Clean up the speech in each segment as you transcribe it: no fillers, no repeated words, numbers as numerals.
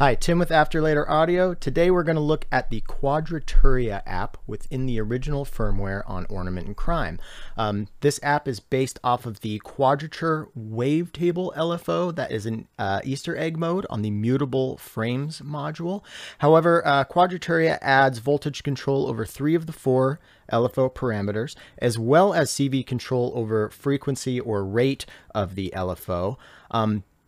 Hi, Tim with After Later Audio. Today we're going to look at the Quadraturia app within the original firmware on Ornament and Crime. This app is based off of the Quadrature Wavetable LFO that is an Easter egg mode on the Mutable Frames module. However, Quadraturia adds voltage control over 3 of the 4 LFO parameters, as well as CV control over frequency or rate of the LFO.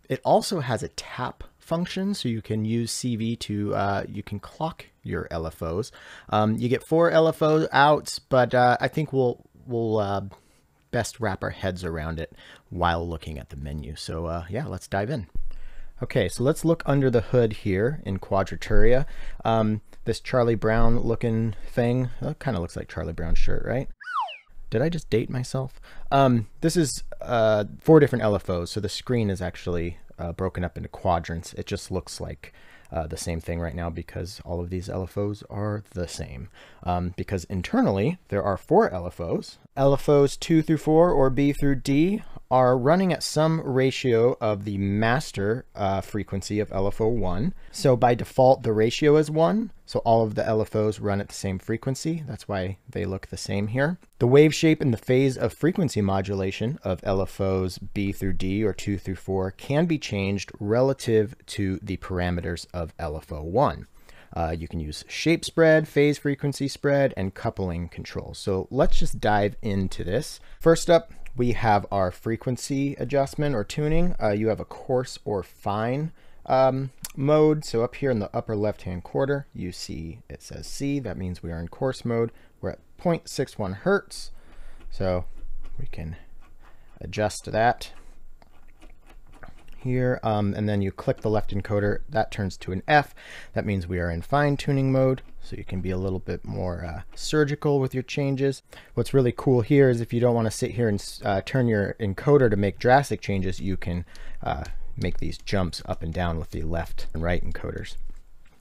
It also has a tap function, so you can use CV to you can clock your LFOs. You get 4 LFO outs, but I think we'll best wrap our heads around it while looking at the menu. So yeah, let's dive in. Okay, so let's look under the hood here in Quadraturia. This Charlie Brown looking thing, oh, kind of looks like Charlie Brown's shirt, right? Did I just date myself? This is 4 different LFOs, so the screen is actually broken up into quadrants. It just looks like the same thing right now because all of these LFOs are the same. Because internally, there are 4 LFOs. LFOs 2 through 4, or B through D, are running at some ratio of the master frequency of LFO 1. So by default, the ratio is 1. So all of the LFOs run at the same frequency. That's why they look the same here. The wave shape and the phase of frequency modulation of LFOs B through D, or 2 through 4, can be changed relative to the parameters of LFO 1. You can use shape spread, phase frequency spread, and coupling control. So let's just dive into this. First up, we have our frequency adjustment or tuning. You have a coarse or fine mode. So up here in the upper left-hand quarter, you see it says C. That means we are in coarse mode. We're at 0.61 hertz. So we can adjust that here. And then you click the left encoder. That turns to an F. That means we are in fine tuning mode. So you can be a little bit more surgical with your changes. What's really cool here is if you don't want to sit here and turn your encoder to make drastic changes, you can make these jumps up and down with the left and right encoders.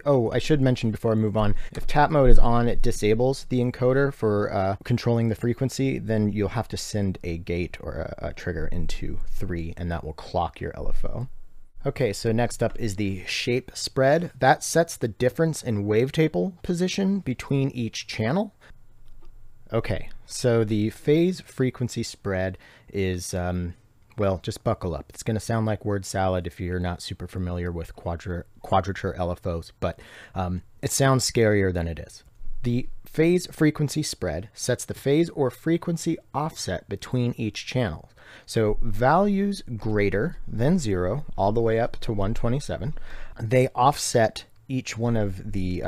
Oh, I should mention before I move on, if tap mode is on, it disables the encoder for controlling the frequency, then you'll have to send a gate or a trigger into 3, and that will clock your LFO. Okay, so next up is the shape spread. That sets the difference in wavetable position between each channel. Okay, so the phase frequency spread is, well, just buckle up. It's going to sound like word salad if you're not super familiar with quadrature LFOs, but it sounds scarier than it is. The phase frequency spread sets the phase or frequency offset between each channel. So values greater than 0 all the way up to 127, they offset each one of the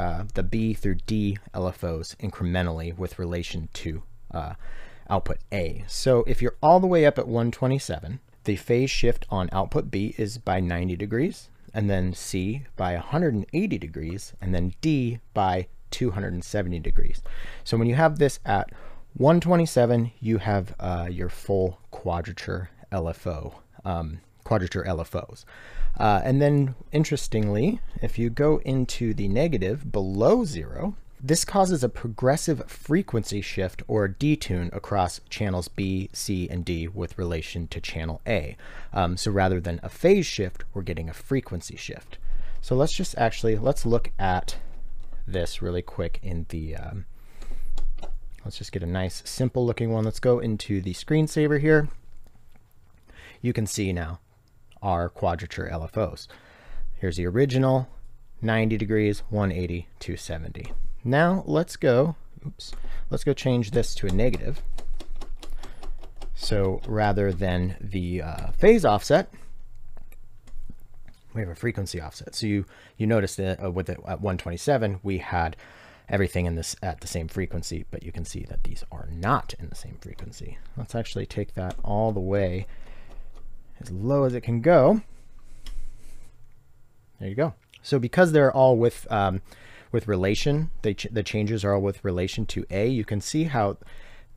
B through D LFOs incrementally with relation to output A. So if you're all the way up at 127, the phase shift on output B is by 90 degrees, and then C by 180 degrees, and then D by 270 degrees. So when you have this at 127, you have your full quadrature LFO, quadrature LFOs. And then interestingly, if you go into the negative below 0, this causes a progressive frequency shift or detune across channels B, C, and D with relation to channel A. So rather than a phase shift, we're getting a frequency shift. So let's just actually, let's look at this really quick in the, let's just get a nice simple looking one. Let's go into the screensaver here. You can see now our quadrature LFOs. Here's the original, 90 degrees, 180, 270. Now let's go, oops, let's go change this to a negative. So rather than the phase offset, we have a frequency offset. So you notice that with it at 127, we had everything in this at the same frequency, but you can see that these are not in the same frequency. Let's actually take that all the way as low as it can go. There you go. So because they're all with relation, the changes are all with relation to A, you can see how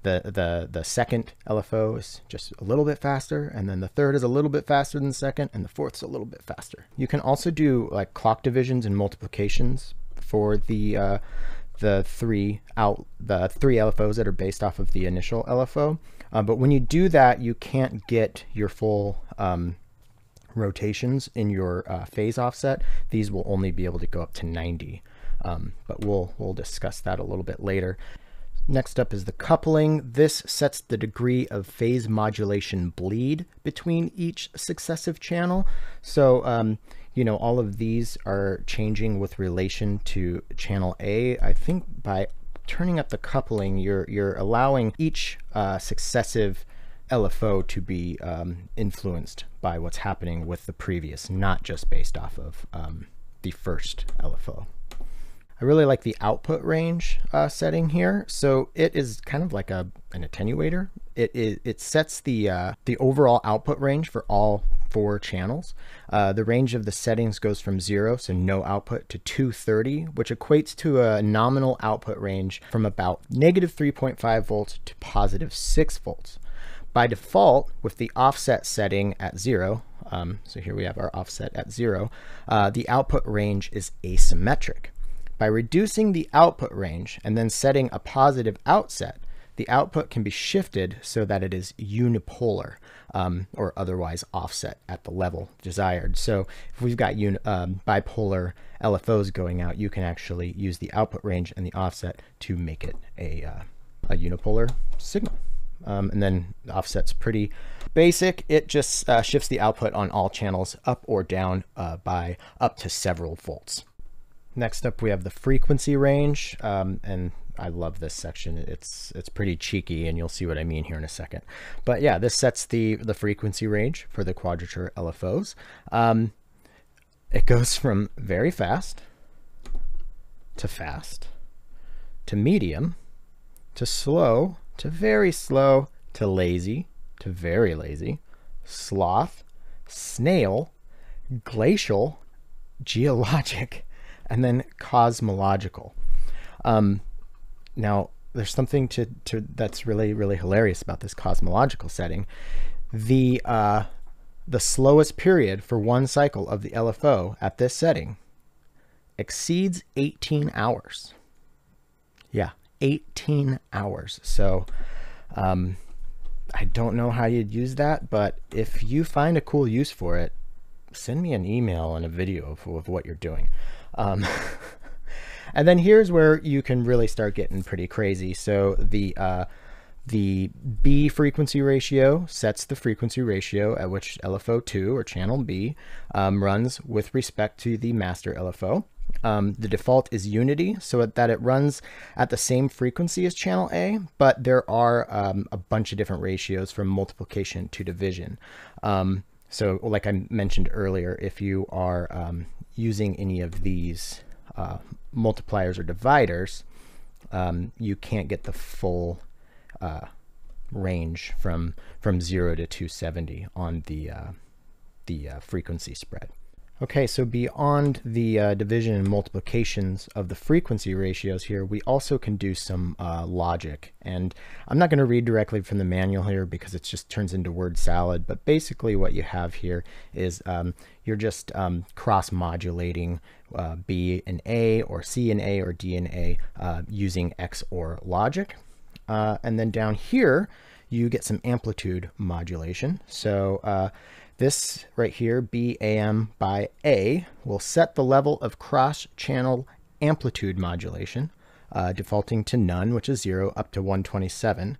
the second LFO is just a little bit faster, and then the third is a little bit faster than the second, and the fourth's a little bit faster. You can also do like clock divisions and multiplications for the three LFOs that are based off of the initial LFO. But when you do that, you can't get your full rotations in your phase offset, these will only be able to go up to 90. But we'll discuss that a little bit later. Next up is the coupling. This sets the degree of phase modulation bleed between each successive channel. So, you know, all of these are changing with relation to channel A. I think by turning up the coupling, you're allowing each successive LFO to be influenced by what's happening with the previous, not just based off of the first LFO. I really like the output range setting here. So it is kind of like an attenuator. It sets the overall output range for all four channels. The range of the settings goes from 0, so no output, to 230, which equates to a nominal output range from about negative 3.5 volts to positive 6 volts. By default, with the offset setting at 0, so here we have our offset at 0, the output range is asymmetric. By reducing the output range and then setting a positive outset, the output can be shifted so that it is unipolar, or otherwise offset at the level desired. So if we've got bipolar LFOs going out, you can actually use the output range and the offset to make it a unipolar signal. And then the offset's pretty basic. It just shifts the output on all channels up or down by up to several volts. Next up, we have the frequency range, and I love this section. It's pretty cheeky, and you'll see what I mean here in a second. But yeah, this sets the frequency range for the Quadrature LFOs. It goes from very fast, to medium, to slow, to very slow, to lazy, to very lazy, sloth, snail, glacial, geologic, and then cosmological. Now, there's something that's really, really hilarious about this cosmological setting. The slowest period for one cycle of the LFO at this setting exceeds 18 hours. Yeah, 18 hours. So I don't know how you'd use that, but if you find a cool use for it, send me an email and a video of what you're doing. And then here's where you can really start getting pretty crazy. So the B frequency ratio sets the frequency ratio at which LFO2 or channel B runs with respect to the master LFO. The default is unity, so that it runs at the same frequency as channel A, but there are a bunch of different ratios from multiplication to division. So like I mentioned earlier, if you are using any of these multipliers or dividers, you can't get the full range from 0 to 270 on the frequency spread. Okay, so beyond the division and multiplications of the frequency ratios here, we also can do some logic. And I'm not going to read directly from the manual here because it just turns into word salad. But basically what you have here is you're just cross-modulating B and A, or C and A, or D and A using XOR logic. And then down here, you get some amplitude modulation. So this right here, BAM by A, will set the level of cross-channel amplitude modulation, defaulting to none, which is 0, up to 127.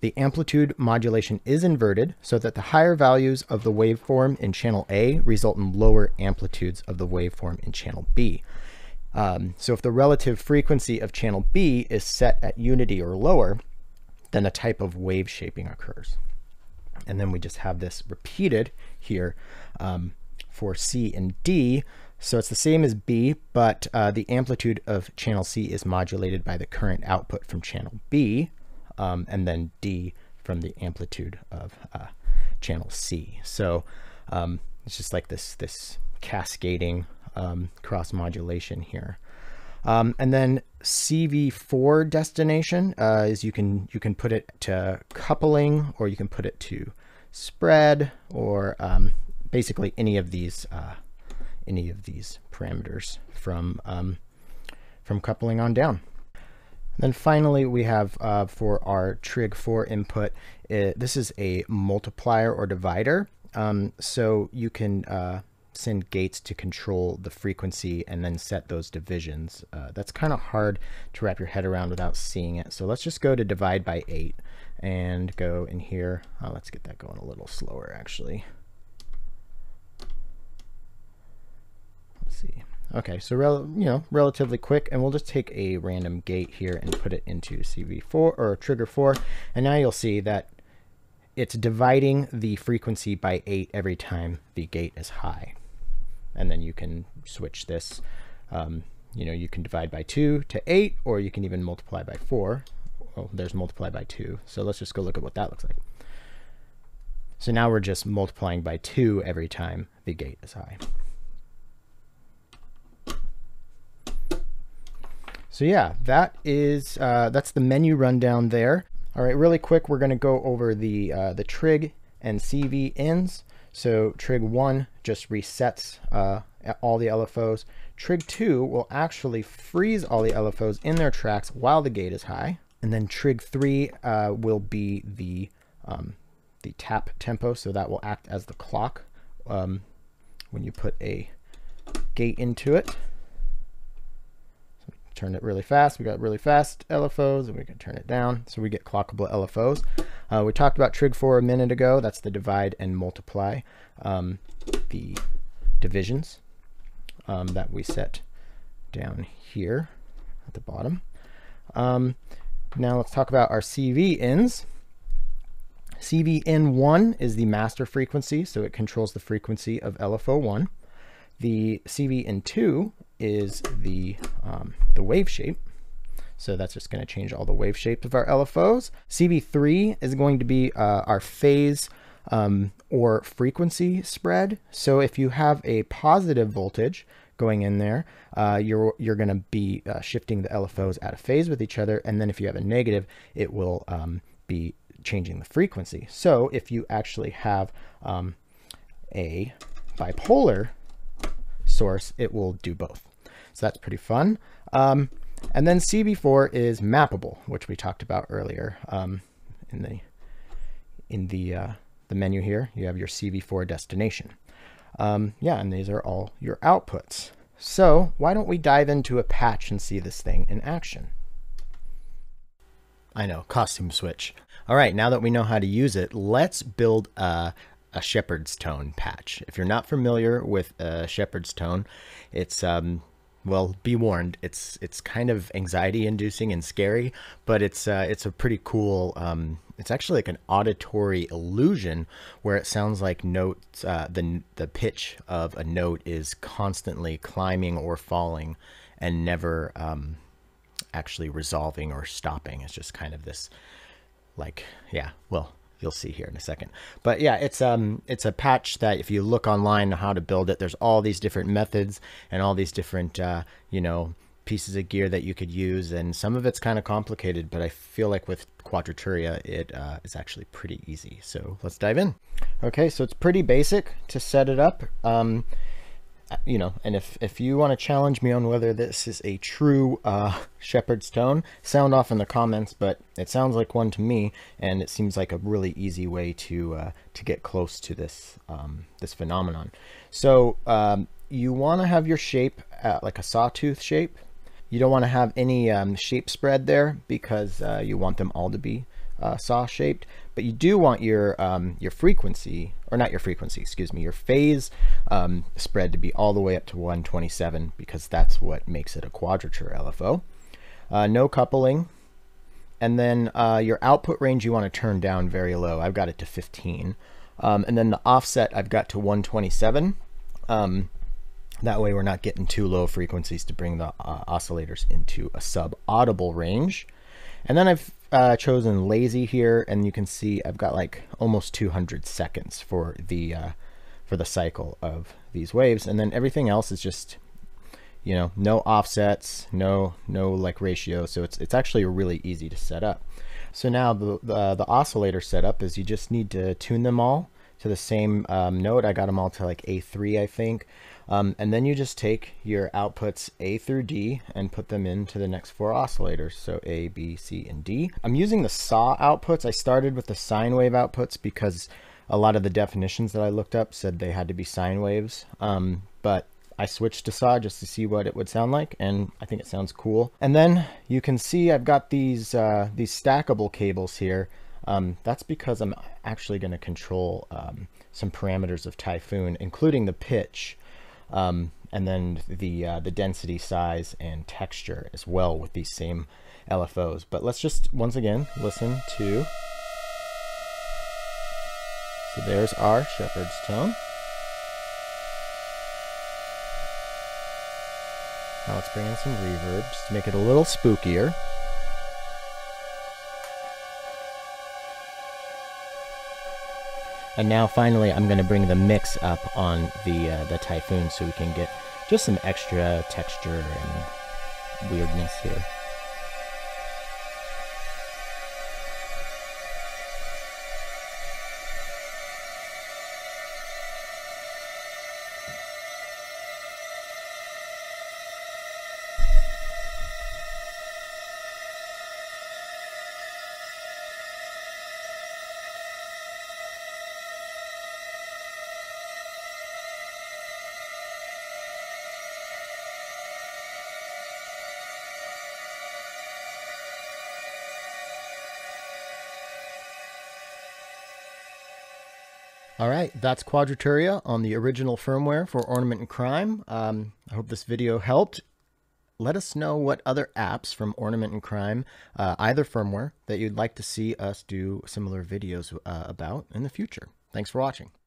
The amplitude modulation is inverted so that the higher values of the waveform in channel A result in lower amplitudes of the waveform in channel B. So if the relative frequency of channel B is set at unity or lower, then a type of wave shaping occurs. And then we just have this repeated here for C and D. So it's the same as B, but the amplitude of channel C is modulated by the current output from channel B, and then D from the amplitude of channel C. So it's just like this cascading cross-modulation here. And then CV4 destination is you can put it to coupling, or you can put it to spread, or basically any of these parameters from coupling on down. And then finally, we have for our Trig4 input, this is a multiplier or divider. So you can send gates to control the frequency and then set those divisions. That's kind of hard to wrap your head around without seeing it. So let's just go to divide by 8 and go in here. Let's get that going a little slower actually. Let's see. Okay, so relatively quick, and we'll just take a random gate here and put it into CV4 or trigger 4, and now you'll see that it's dividing the frequency by 8 every time the gate is high. And then you can switch this. You can divide by 2 to 8, or you can even multiply by 4. Oh, there's multiply by 2. So let's just go look at what that looks like. So now we're just multiplying by 2 every time the gate is high. So yeah, that is that's the menu rundown there. All right, really quick, we're going to go over the trig and CV ends. So trig 1 just resets all the LFOs. Trig 2 will actually freeze all the LFOs in their tracks while the gate is high. And then trig 3 will be the tap tempo, so that will act as the clock when you put a gate into it. Turn it really fast. We got really fast LFOs, and we can turn it down, so we get clockable LFOs. We talked about trig 4 a minute ago. That's the divide and multiply, the divisions that we set down here at the bottom. Now let's talk about our CV ends. CVN1 is the master frequency, so it controls the frequency of LFO1. The CVN2 is the wave shape. So that's just going to change all the wave shapes of our LFOs. CV3 is going to be our phase or frequency spread. So if you have a positive voltage going in there, you're going to be shifting the LFOs out of phase with each other. And then if you have a negative, it will be changing the frequency. So if you actually have a bipolar source, it will do both. So that's pretty fun. And then CV4 is mappable, which we talked about earlier in the menu here. You have your CV4 destination. And these are all your outputs. So why don't we dive into a patch and see this thing in action? I know, costume switch. All right, now that we know how to use it, let's build a Shepard's Tone patch. If you're not familiar with Shepard's Tone, it's well, be warned, it's kind of anxiety-inducing and scary, but it's a pretty cool. It's actually like an auditory illusion where it sounds like notes. The pitch of a note is constantly climbing or falling, and never actually resolving or stopping. It's just kind of this, like, yeah, well, you'll see here in a second. But yeah, it's a patch that if you look online on how to build it, there's all these different methods and all these different, pieces of gear that you could use. And some of it's kind of complicated, but I feel like with Quadraturia, it is actually pretty easy. So let's dive in. Okay, so it's pretty basic to set it up. And if you want to challenge me on whether this is a true Shepard's Tone, sound off in the comments, but it sounds like one to me, and it seems like a really easy way to get close to this this phenomenon. So you want to have your shape like a sawtooth shape. You don't want to have any shape spread there because you want them all to be saw shaped, but you do want your frequency, or not your frequency, excuse me, your phase spread to be all the way up to 127 because that's what makes it a quadrature LFO. No coupling, and then your output range you want to turn down very low. I've got it to 15, and then the offset I've got to 127. That way we're not getting too low frequencies to bring the oscillators into a sub-audible range. And then I've chosen lazy here, and you can see I've got like almost 200 seconds for the cycle of these waves, and then everything else is just no offsets, no like ratio. So it's actually really easy to set up. So now the oscillator setup is you just need to tune them all to the same note. I got them all to like A3, I think, and then you just take your outputs A through D and put them into the next 4 oscillators, so A, B, C, and D. I'm using the saw outputs. I started with the sine wave outputs because a lot of the definitions that I looked up said they had to be sine waves, but I switched to saw just to see what it would sound like, and I think it sounds cool. And then you can see I've got these stackable cables here. That's because I'm actually going to control some parameters of Typhoon, including the pitch, and then the density, size, and texture as well with these same LFOs. But let's just once again listen to. So there's our Shepard's Tone. Now let's bring in some reverbs to make it a little spookier. And now finally I'm going to bring the mix up on the Typhoon so we can get just some extra texture and weirdness here. All right, that's Quadraturia on the original firmware for Ornament and Crime. I hope this video helped. Let us know what other apps from Ornament and Crime, either firmware, that you'd like to see us do similar videos about in the future. Thanks for watching.